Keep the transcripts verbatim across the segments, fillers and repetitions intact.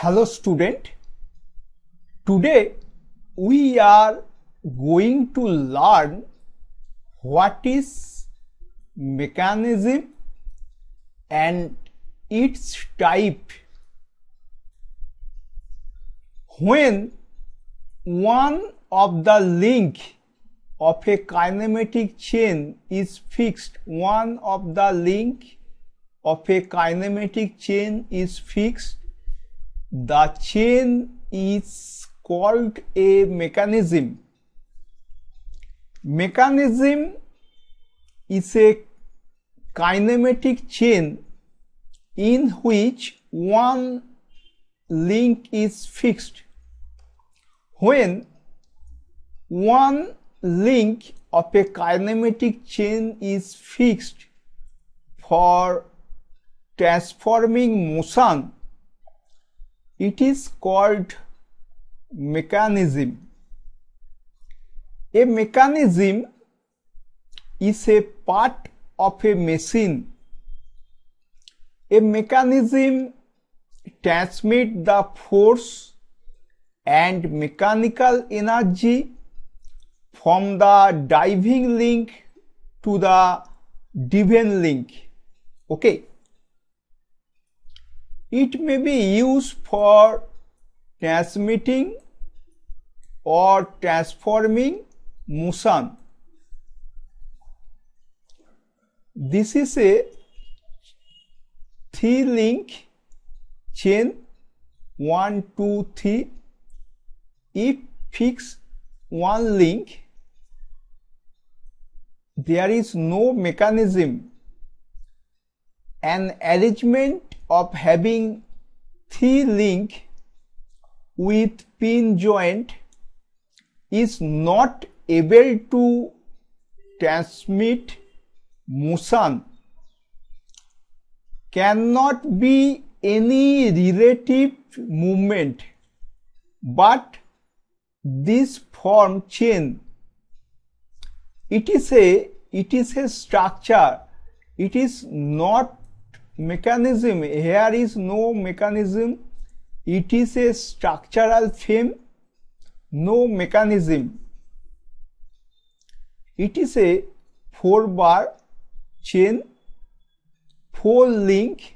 Hello student, today we are going to learn what is mechanism and its type. When one of the link of a kinematic chain is fixed, one of the link of a kinematic chain is fixed, the chain is called a mechanism. Mechanism is a kinematic chain in which one link is fixed. When one link of a kinematic chain is fixed for transforming motion, it is called mechanism. A mechanism is a part of a machine. A mechanism transmits the force and mechanical energy from the driving link to the driven link. Okay. It may be used for transmitting or transforming motion. This is a three link chain, one, two, three. If fix one link, there is no mechanism. An arrangement of having three link with pin joint is not able to transmit motion. Cannot be any relative movement, but this form chain. It is a it is a structure. It is not mechanism. Here is no mechanism. It is a structural frame. No mechanism. It is a four bar chain, four link,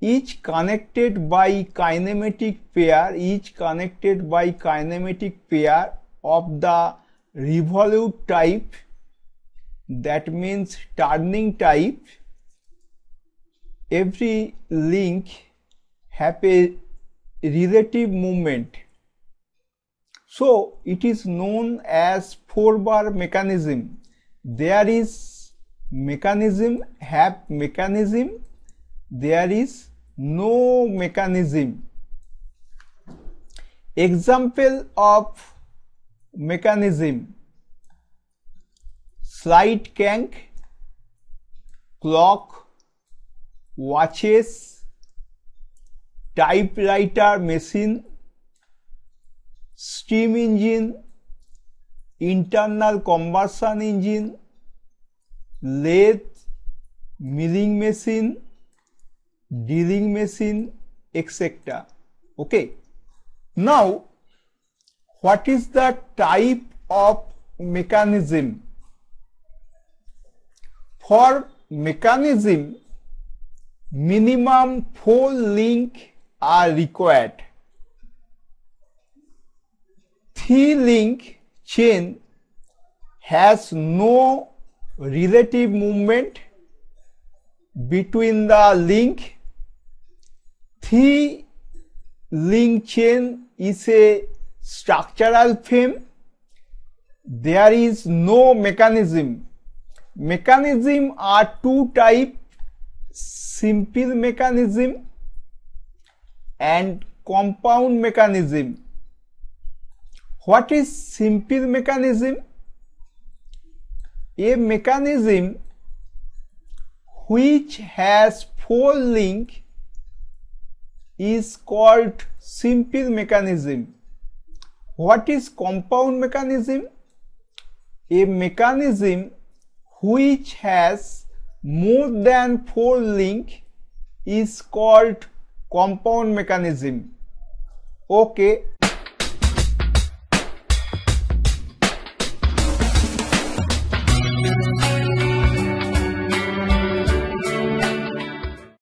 each connected by kinematic pair, each connected by kinematic pair of the revolute type, that means turning type. Every link have a relative movement. So it is known as four bar mechanism. There is mechanism, have mechanism. There is no mechanism. Example of mechanism: slide crank, clock, watches, typewriter machine, steam engine, internal combustion engine, lathe, milling machine, drilling machine, et cetera. Okay. Now, what is the type of mechanism? For mechanism, minimum four link are required. Three link chain has no relative movement between the link. Three link chain is a structural frame. There is no mechanism. Mechanism are two types: simple mechanism and compound mechanism. What is simple mechanism? A mechanism which has four link is called simple mechanism. What is compound mechanism? A mechanism which has more than four link is called compound mechanism. Okay,